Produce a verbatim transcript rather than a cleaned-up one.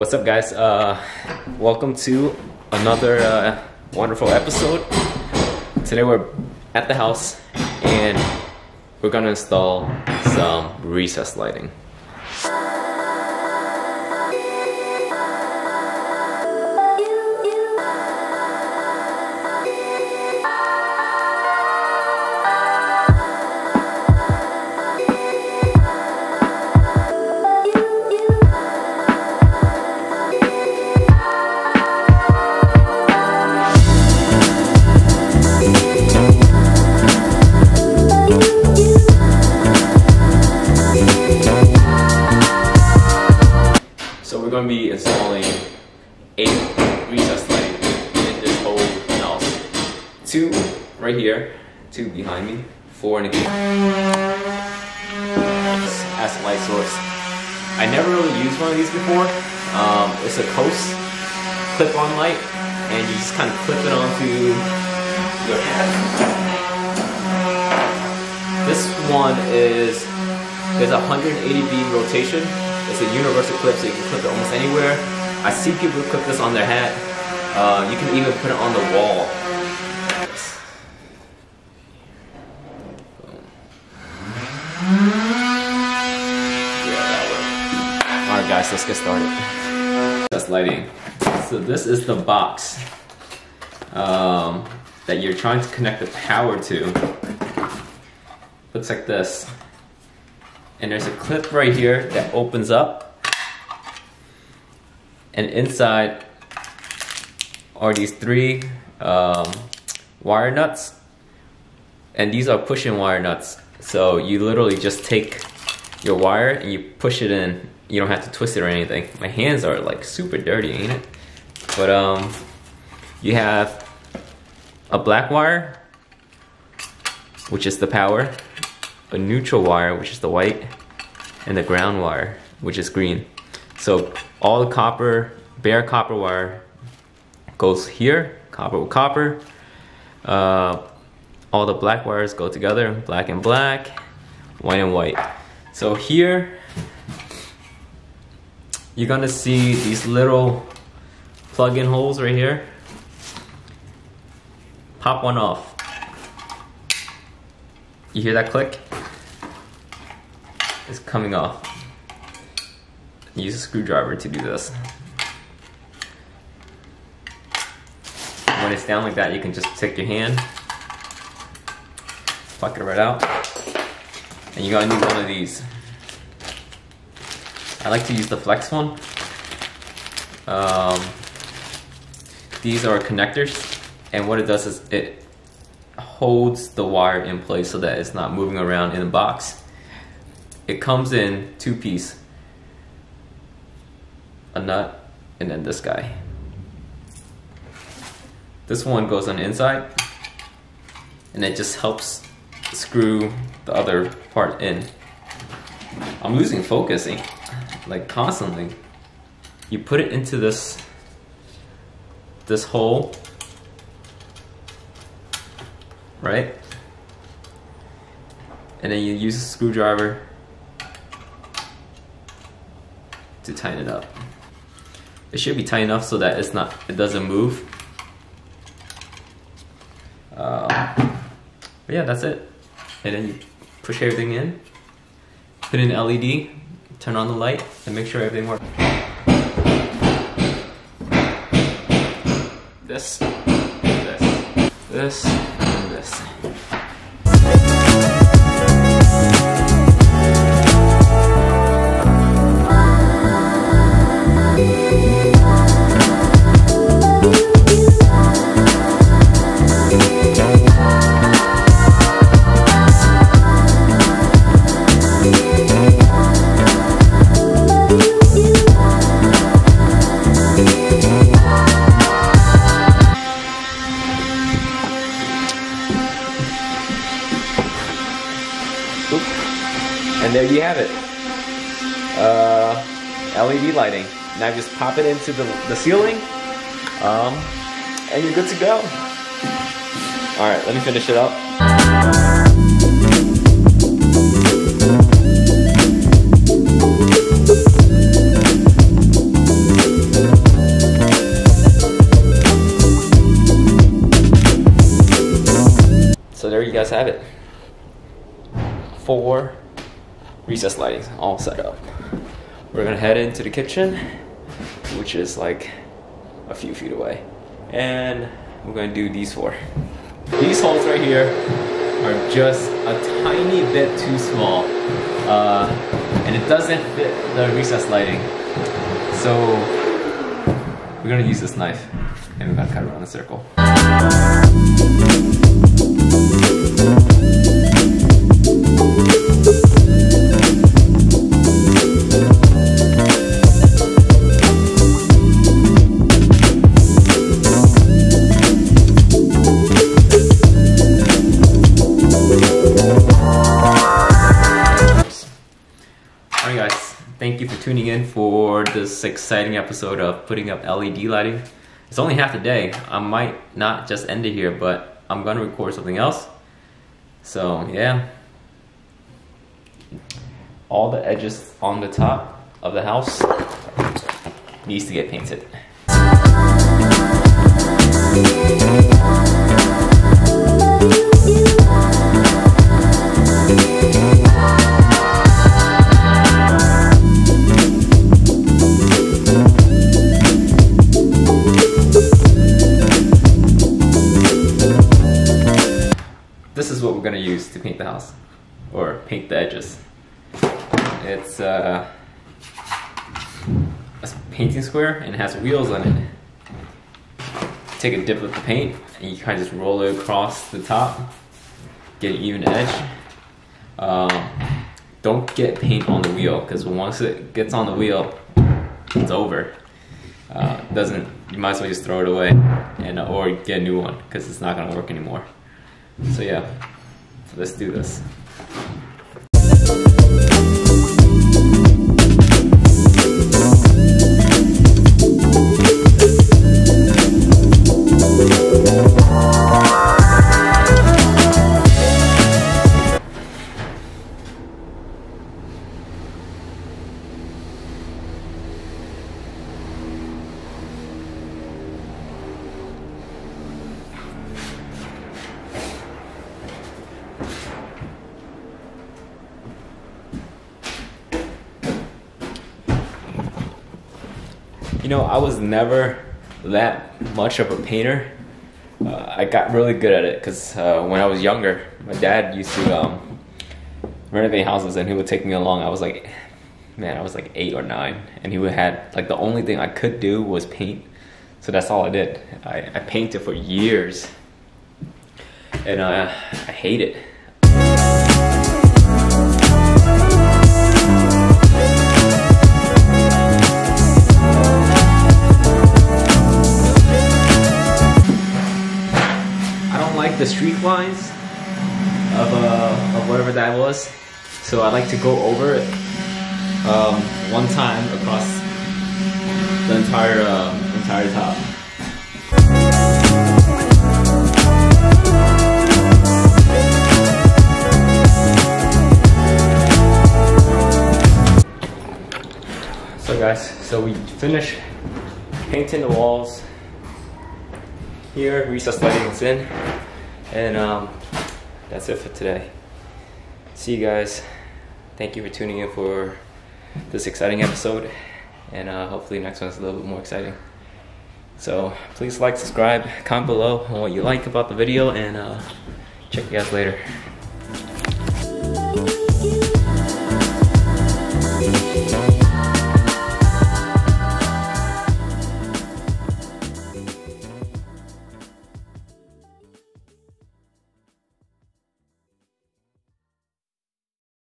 What's up, guys? Uh, welcome to another uh, wonderful episode. Today we're at the house and we're gonna install some recessed lighting. We're going to be installing eight recessed lighting in this whole house. Two right here, two behind me, four in the kitchen. As a light source, I never really used one of these before. Um, it's a Coast clip-on light, and you just kind of clip it onto your head. This one is there's a one hundred eighty degree rotation. It's a universal clip, so you can clip it almost anywhere. I see people clip this on their hat. Uh, you can even put it on the wall. Yeah, alright guys, let's get started. That's lighting. So this is the box um, that you're trying to connect the power to. Looks like this. And there's a clip right here that opens up, and inside are these three um, wire nuts, and these are push-in wire nuts. So you literally just take your wire and you push it in. You don't have to twist it or anything. My hands are like super dirty, ain't it? But um, you have a black wire, which is the power, a neutral wire, which is the white, and the ground wire, which is green. So all the copper, bare copper wire goes here, copper with copper. Uh, all the black wires go together, black and black, white and white. So here, you're gonna see these little plug-in holes right here. Pop one off. You hear that click? It's coming off. Use a screwdriver to do this. When it's down like that, you can just take your hand, pluck it right out, and you're gonna need one of these. I like to use the flex one. Um, these are connectors, and what it does is it holds the wire in place so that it's not moving around in the box. It comes in two piece, a nut, and then this guy. This one goes on the inside, and it just helps screw the other part in. I'm losing focus, like constantly. You put it into this, this hole, right? And then you use a screwdriver to tighten it up. It should be tight enough so that it's not, it doesn't move. Uh, but yeah, that's it. And then you push everything in, put in an L E D, turn on the light, and make sure everything works. This, this, this, and this. And there you have it, uh, L E D lighting. Now just pop it into the, the ceiling, um, and you're good to go. All right, let me finish it up. guys have it. Four recess lightings all set up. We're gonna head into the kitchen, which is like a few feet away. And we're gonna do these four. These holes right here are just a tiny bit too small. Uh, and it doesn't fit the recess lighting. So we're gonna use this knife and we're gonna cut around the circle. Alright guys, thank you for tuning in for this exciting episode of putting up L E D lighting. It's only half the day. I might not just end it here, but I'm gonna record something else. So yeah, all the edges on the top of the house needs to get painted. This is what we're gonna use to paint the house, or paint the edges. It's uh, a painting square and it has wheels on it. Take a dip of the paint and you kind of just roll it across the top, get an even edge. Um, don't get paint on the wheel, because once it gets on the wheel, it's over. Uh, doesn't you might as well just throw it away and or get a new one, because it's not gonna work anymore. So yeah, so let's do this. You know, I was never that much of a painter. Uh, I got really good at it because uh, when I was younger, my dad used to um, renovate houses, and he would take me along. I was like, man, I was like eight or nine, and he would had like the only thing I could do was paint. So that's all I did. I, I painted for years, and uh, I hate it. The streak lines of, uh, of whatever that was, so I like to go over it um, one time across the entire uh, entire top. So guys, so we finished painting the walls here, recessed lighting's in. And um, that's it for today. See you guys. Thank you for tuning in for this exciting episode. And uh, hopefully next one's a little bit more exciting. So please like, subscribe, comment below on what you like about the video. And uh, check you guys later.